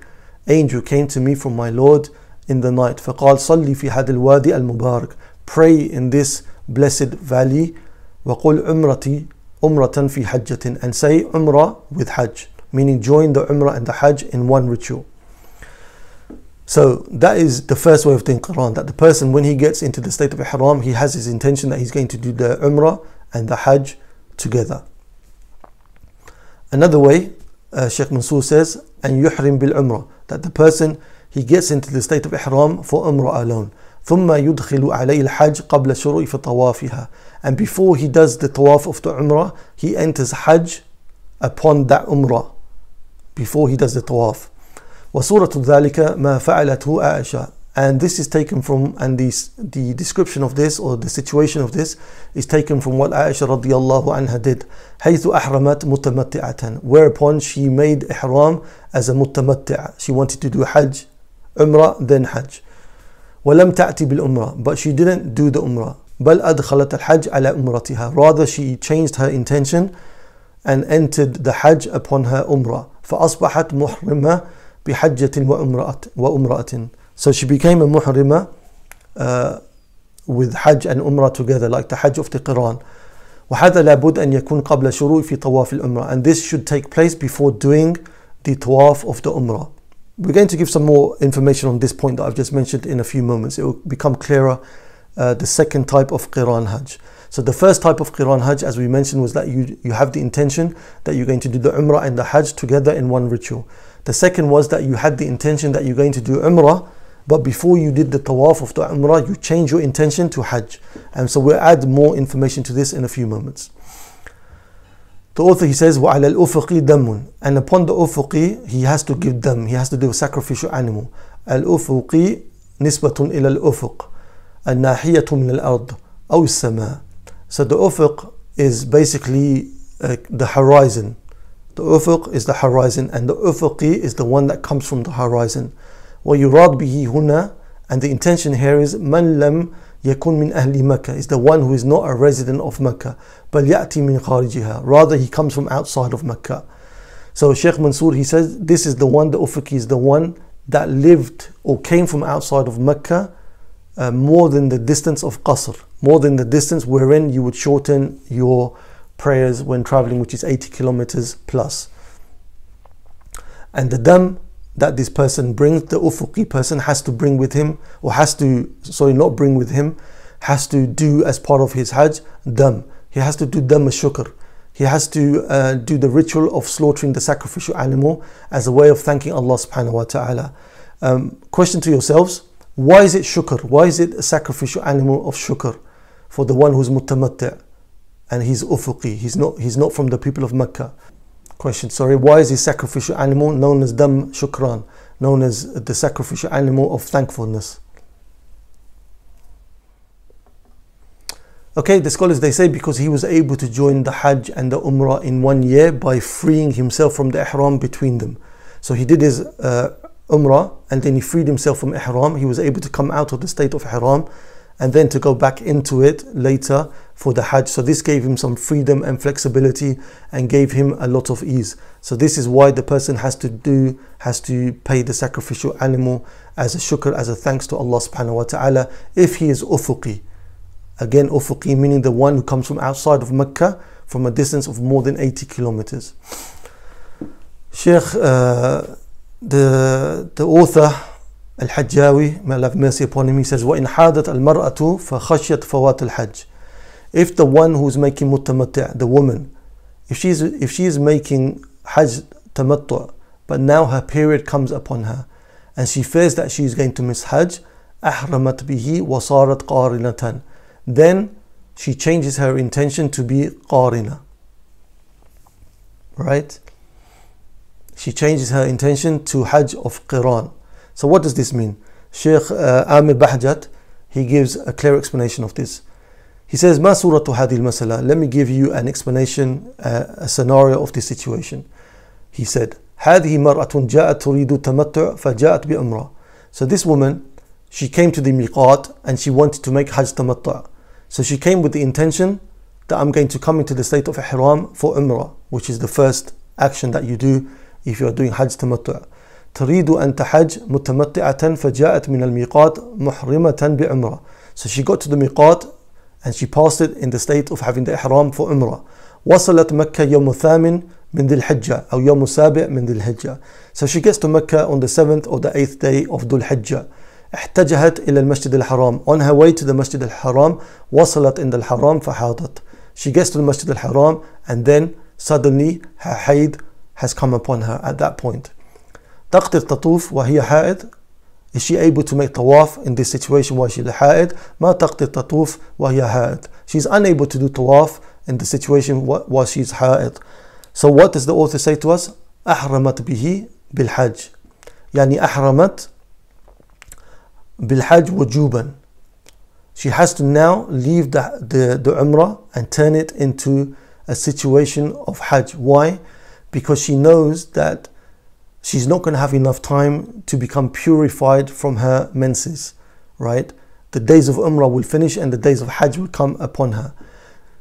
angel came to me from my Lord in the night. فَقَالْ صَلِّ فِي هَذَا الْوَادِ الْمُبَارَكِ, pray in this blessed valley. وَقُلْ عُمْرَةً فِي حَجَّةٍ, and say Umrah with Hajj, meaning join the Umrah and the Hajj in one ritual. So that is the first way of doing Qur'an, that the person, when he gets into the state of Ihram, he has his intention that he's going to do the Umrah and the Hajj together. Another way, Sheikh Mansour says, and yuhrim bil umrah, that the person, he gets into the state of Ihram for Umrah alone. ثُمَّ يُدْخِلُ عَلَيْهِ الْحَجِّ قَبْلَ شُرُوعِ فَطَوَافِهَا, and before he does the tawaf of the Umrah, he enters Hajj upon that umrah before he does the tawaf. وَصُورَةُ ذَلِكَ مَا فَعَلَتْهُ Aisha. And this is taken from, and the description of this, or the situation of this, is taken from what Aisha radiallahu anha did. حَيْثُ أَحْرَمَتْ مُتَمَتِّعَةً, whereupon she made ihram as a mutamatti'ah. She wanted to do hajj, umrah, then hajj. وَلَمْ تَأْتِ بِالْأُمْرَةِ, but she didn't do the umrah. بَلْ أَدْخَلَتَ الْحَجْ عَلَى أُمْرَتِهَا, rather she changed her intention and entered the hajj upon her umrah. فَأَصْبَحَتْ مُحْرِمَةً بِحَجَّةٍ وَأُمْرَأَةٍ. So she became a muhrima with hajj and umrah together, like the hajj of the Quran. وَهَذَا لَابُدْ أَنْ يَكُونَ قَبْلَ شُرُوعِ فِي طَوَافِ الْأُمْرَةِ, and this should take place before doing the tawaf of the umrah. We're going to give some more information on this point that I've just mentioned in a few moments. It will become clearer, the second type of Qiran Hajj. So the first type of Qiran Hajj, as we mentioned, was that you have the intention that you're going to do the Umrah and the Hajj together in one ritual. The second was that you had the intention that you're going to do Umrah, but before you did the Tawaf of the Umrah, you change your intention to Hajj. And so we'll add more information to this in a few moments. The author, he says, وَعَلَى الْأُفُقِ دَمٌ, and upon the ufuqi, he has to give dam, he has to do a sacrificial animal. Al-ufuqi nisbatun ila al-ufuq, al-nahiyatu min al-ard, aw al-sama. So the ufuq is basically the horizon. The ufuq is the horizon, and the ufuqi is the one that comes from the horizon. وَيُرَاد بِهِ هُنَا, and the intention here is مَنْ لَمْ يَكُنْ مِنْ أَهْلِ مَكَّةِ, is the one who is not a resident of Mecca, بَلْ يَأْتِي مِنْ خَارِجِهَا, rather he comes from outside of Mecca. So Sheikh Mansour, he says, this is the one, the ufuqi is the one that lived or came from outside of Mecca, more than the distance of Qasr, more than the distance wherein you would shorten your prayers when traveling, which is 80 kilometers plus. And the dam that this person brings, the ufuqi person has to bring with him, or has to, sorry, not bring with him, has to do as part of his hajj, dam. He has to do dam al-shukr. He has to do the ritual of slaughtering the sacrificial animal as a way of thanking Allah subhanahu wa ta'ala. Question to yourselves, why is it shukr? Why is it a sacrificial animal of shukr for the one who's mutamatti' and he's ufuqi, he's not from the people of Mecca? Question, sorry, why is the sacrificial animal known as dam shukran, known as the sacrificial animal of thankfulness? Okay, the scholars, they say because he was able to join the hajj and the umrah in one year by freeing himself from the ihram between them. So he did his umrah and then he freed himself from ihram. He was able to come out of the state of ihram and then to go back into it later for the Hajj. So this gave him some freedom and flexibility and gave him a lot of ease. So this is why the person has to pay the sacrificial animal as a shukr, as a thanks to Allah subhanahu wa ta'ala, if he is ufuqi. Again, ufuqi meaning the one who comes from outside of Mecca, from a distance of more than 80 kilometers. Sheikh, the author, Al-Hajjawi, may Allah have mercy upon him, he says, وَإِنْ حَادَتْ الْمَرْأَةُ فَخَشْيَتْ فَوَاتِ الْحَجِّ. If the one who's making mutamatti', the woman, if she is making hajj tamattu', but now her period comes upon her, and she fears that she is going to miss hajj, أَحْرَمَتْ بِهِ وَصَارَتْ قَارِنَةً, then she changes her intention to be qarina. Right? She changes her intention to hajj of qiran. So what does this mean? Sheikh Amir Bahjat, he gives a clear explanation of this. He says, "Ma suratu hadil masala?" Let me give you an explanation, a scenario of this situation. He said, "Hadhi mar'atun ja'at turidu tamattu' faja'at bi umrah." So this woman, she came to the miqat and she wanted to make hajj tamattu'. So she came with the intention that I'm going to come into the state of ihram for umrah, which is the first action that you do if you are doing hajj tamattu'. تريد أن تحج متمتعة فجاءت من الميقات محرمة بعمرة. So she got to the miqat and she passed it in the state of having the ihram for umrah. وصلت مكة يوم الثامن من ذي الحجة أو يوم السابع من ذي الحجة. So she gets to Mecca on the 7th or the 8th day of ذو الحجة. احتجهت إلى المسجد الحرام. On her way to the Masjid al-Haram, وصلت عند الحرام فحاضت. She gets to the Masjid al-Haram and then suddenly her haid has come upon her at that point. تقدر تطوف وهي حائض. Is she able to make tawaf in this situation while she's حائض؟ ما تقدر تطوف وهي حائض. She's unable to do tawaf in the situation while she's حائض. So what does the author say to us? أحرمت به بالحج. يعني أحرمت بالحج وجوبا. She has to now leave the Umrah and turn it into a situation of Hajj. Why? Because she knows that she's not going to have enough time to become purified from her menses, right? The days of Umrah will finish and the days of Hajj will come upon her.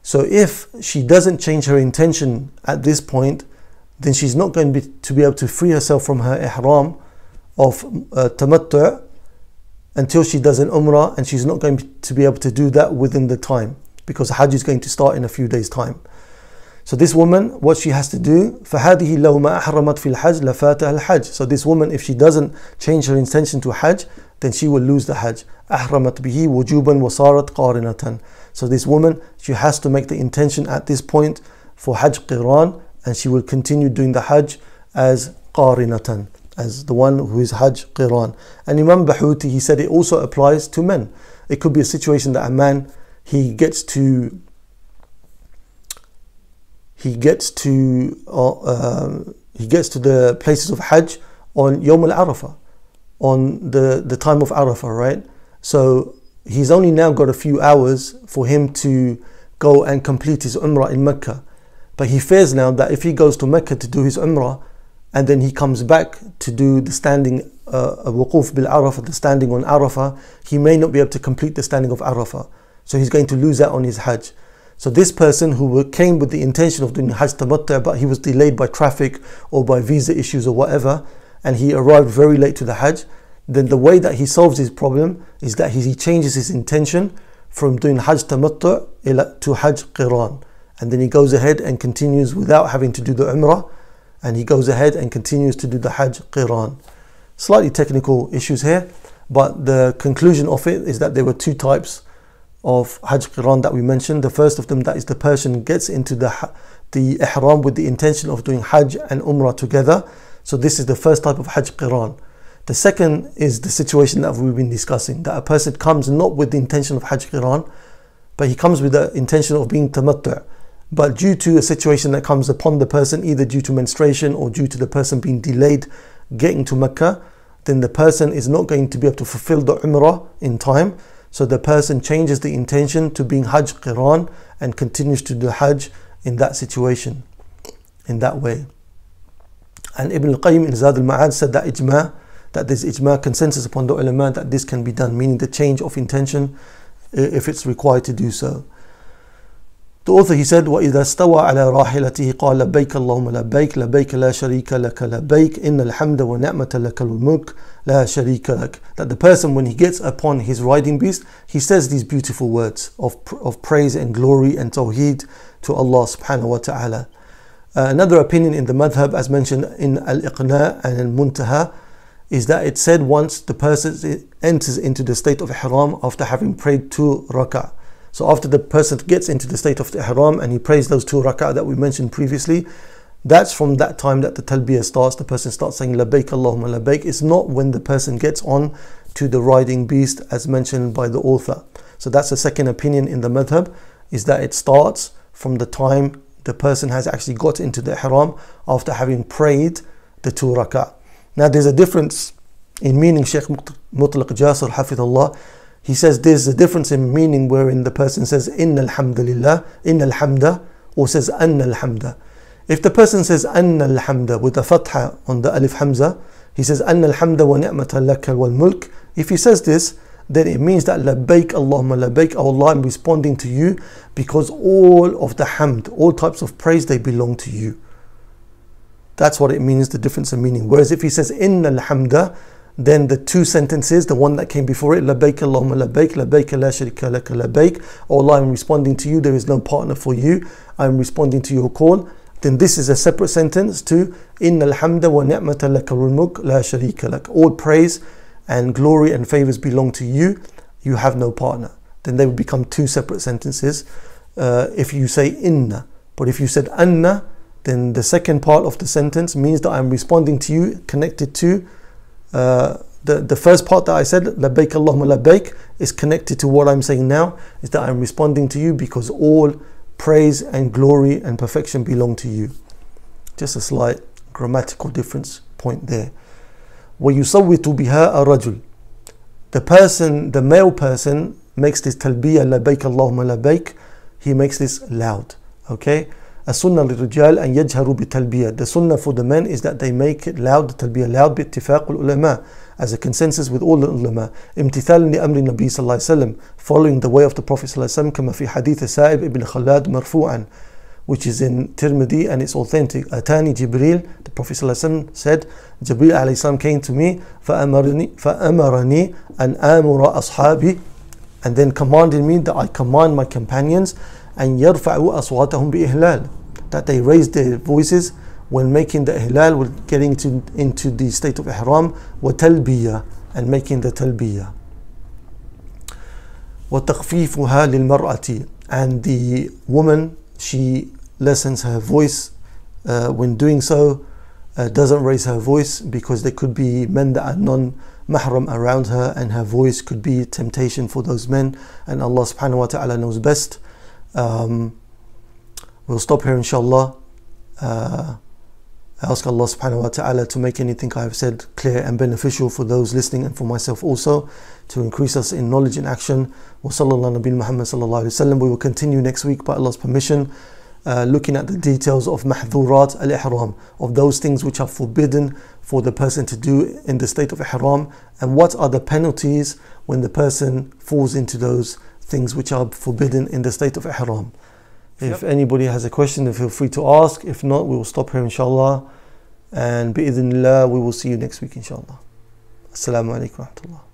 So if she doesn't change her intention at this point, then she's not going to be able to free herself from her ihram of tamattu' until she does an Umrah, and she's not going to be able to do that within the time, because Hajj is going to start in a few days' time. So this woman, what she has to do, فَهَذِهِ لَوْ مَا أَحْرَمَتْ فِي الْحَجِّ لَفَاتَهَا الْحَجِّ. So this woman, if she doesn't change her intention to Hajj, then she will lose the Hajj. أَحْرَمَتْ بِهِ وُجُوبًا وَصَارَتْ قَارِنَةً. So this woman, she has to make the intention at this point for Hajj Qiran, and she will continue doing the Hajj as قَارِنَةً, as the one who is Hajj Qiran. And Imam Bahuti, he said it also applies to men. It could be a situation that a man, he gets to the places of Hajj on Yawm al-Arafah, on the time of Arafah, right? So he's only now got a few hours for him to go and complete his Umrah in Mecca. But he fears now that if he goes to Mecca to do his Umrah, and then he comes back to do the standing Wuquf bil Arafah, the standing on Arafah, he may not be able to complete the standing of Arafah. So he's going to lose out on his Hajj. So this person who came with the intention of doing Hajj Tamattu', but he was delayed by traffic or by visa issues or whatever, and he arrived very late to the Hajj, then the way that he solves his problem is that he changes his intention from doing Hajj Tamattu' to Hajj Qiran. And then he goes ahead and continues without having to do the Umrah, and he goes ahead and continues to do the Hajj Qiran. Slightly technical issues here, but the conclusion of it is that there were two types of Hajj Qiran that we mentioned. The first of them, that is the person gets into the Ihram with the intention of doing Hajj and Umrah together. So this is the first type of Hajj Qiran. The second is the situation that we've been discussing, that a person comes not with the intention of Hajj Qiran, but he comes with the intention of being Tamattu'. But due to a situation that comes upon the person, either due to menstruation or due to the person being delayed getting to Mecca, then the person is not going to be able to fulfill the Umrah in time. So the person changes the intention to being Hajj Qiran and continues to do Hajj in that situation, in that way. And Ibn al-Qayyim in Zad al-Ma'ad said that ijma, that this ijma, consensus upon the ulama, that this can be done, meaning the change of intention if it's required to do so. The author, he said, وَإِذَا اسْتَوَى عَلَى رَاحِلَتِهِ قَالَ لَبَيْكَ اللَّهُمَّ لَبَيْكَ لَبَيْكَ لَا شَرِيكَ لَكَ لَبَيْكَ إِنَّ الْحَمْدَ وَنِعْمَةَ لَكَ الْمُلْكَ لَا شَرِيكَ لَكَ. That the person, when he gets upon his riding beast, he says these beautiful words of praise and glory and tawheed to Allah subhanahu wa ta'ala. Another opinion in the madhab, as mentioned in Al-Iqna and al Muntaha, is that it said once the person enters into the state of ihram after having prayed 2 rak'ah. So after the person gets into the state of the ihram and he prays those 2 rak'ah that we mentioned previously, that's from that time that the talbiyah starts. The person starts saying Labbaik Allahumma Labbaik. It's not when the person gets on to the riding beast, as mentioned by the author. So that's the second opinion in the madhab, is that it starts from the time the person has actually got into the ihram after having prayed the 2 rak'ah. Now there's a difference in meaning. Sheikh Mutlaq Jaser hafidhullah, he says there's a difference in meaning wherein the person says Inna alhamdulillah, Inna alhamda, or says Anna alhamda. If the person says Anna alhamda with the fatha on the alif hamza, he says Anna alhamda wa ni'mata laka wal mulk. If he says this, then it means that Labbaik Allahumma Labbaik, oh Allah, I'm responding to you, because all of the hamd, all types of praise, they belong to you. That's what it means, the difference in meaning. Whereas if he says Inna alhamda, then the two sentences, the one that came before it, Labbaik Allahumma Labbaik, Labbaik la sharika laka Labbaik, O Allah, I'm responding to you, there is no partner for you, I'm responding to your call, then this is a separate sentence to Inna alhamda wa ni'mata laka wal mulk la sharika lak. All praise and glory and favors belong to you, you have no partner. Then they would become two separate sentences if you say Inna. But if you said Anna, then the second part of the sentence means that I'm responding to you, connected to the first part that I said, Labbaik Allahumma Labbaik, is connected to what I'm saying now, is that I'm responding to you because all praise and glory and perfection belong to you. Just a slight grammatical difference point there. وَيُصَوِّتُ بِهَا الرَّجُلُ. The person, the male person, makes this talbiyah, labayk Allahumma labayk. He makes this loud. Okay? السنة للرجال أن يجهروا بالتلبية. The sunnah for the men is that they make it loud, the talbiyah loud, باتفاق العلماء, as a consensus with all the ulama. امتثالا لأمر النبي صلى الله عليه وسلم, following the way of the Prophet صلى الله عليه وسلم, كما في حديث سائب ابن خلاد مرفوعا, which is in Tirmidhi and it's authentic. أتاني جبريل, the Prophet صلى الله عليه وسلم said, جبريل عليه السلام came to me, فأمرني أن آمر أصحابي, and then commanded me that I command my companions, and يرفعوا أصواتهم بإهلال, that they raise their voices when making the ihlal, when getting into the state of ihram, وتلبية, and making the talbiyah. وتخفيفها للمرأة, and the woman, she lessens her voice when doing so, doesn't raise her voice, because there could be men that are non-mahram around her, and her voice could be temptation for those men, and Allah subhanahu wa ta'ala knows best. We'll stop here inshallah. I ask Allah subhanahu wa ta'ala to make anything I have said clear and beneficial for those listening and for myself also, to increase us in knowledge and action. Wa sallallahu nabi Muhammad sallallahu alayhi wa sallam. We will continue next week by Allah's permission, looking at the details of mahdhurat al-ihram, of those things which are forbidden for the person to do in the state of ihram, and what are the penalties when the person falls into those things which are forbidden in the state of ihram. If anybody has a question, then feel free to ask. If not, we will stop here inshallah, and bi idhnillah we will see you next week inshallah. Assalamu alaikum wa rahmatullah.